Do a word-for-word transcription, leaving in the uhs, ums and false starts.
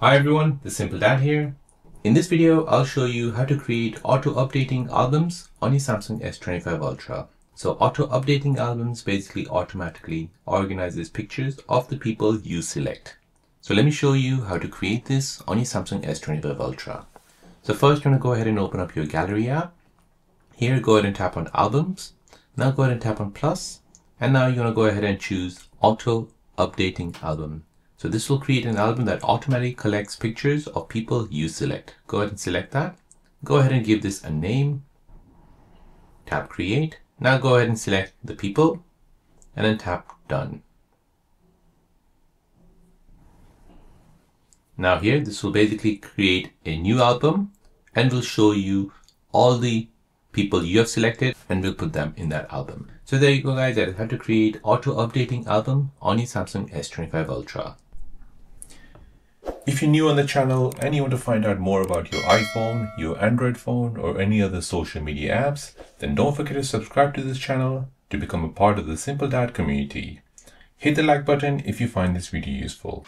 Hi everyone, The Simple Dad here. In this video, I'll show you how to create auto-updating albums on your Samsung S twenty-five Ultra. So auto-updating albums basically automatically organizes pictures of the people you select. So let me show you how to create this on your Samsung S twenty-five Ultra. So first, you want to go ahead and open up your gallery app. Here, go ahead and tap on albums. Now go ahead and tap on plus. And now you want to go ahead and choose auto-updating album. So this will create an album that automatically collects pictures of people you select. Go ahead and select that. Go ahead and give this a name. Tap create. Now go ahead and select the people and then tap done. Now here, this will basically create a new album and will show you all the people you have selected and we'll put them in that album. So there you go guys, that is how to create auto-updating album on your Samsung S twenty-five Ultra. If you're new on the channel and you want to find out more about your iPhone, your Android phone, or any other social media apps, then don't forget to subscribe to this channel to become a part of the Simple Dad community. Hit the like button if you find this video useful.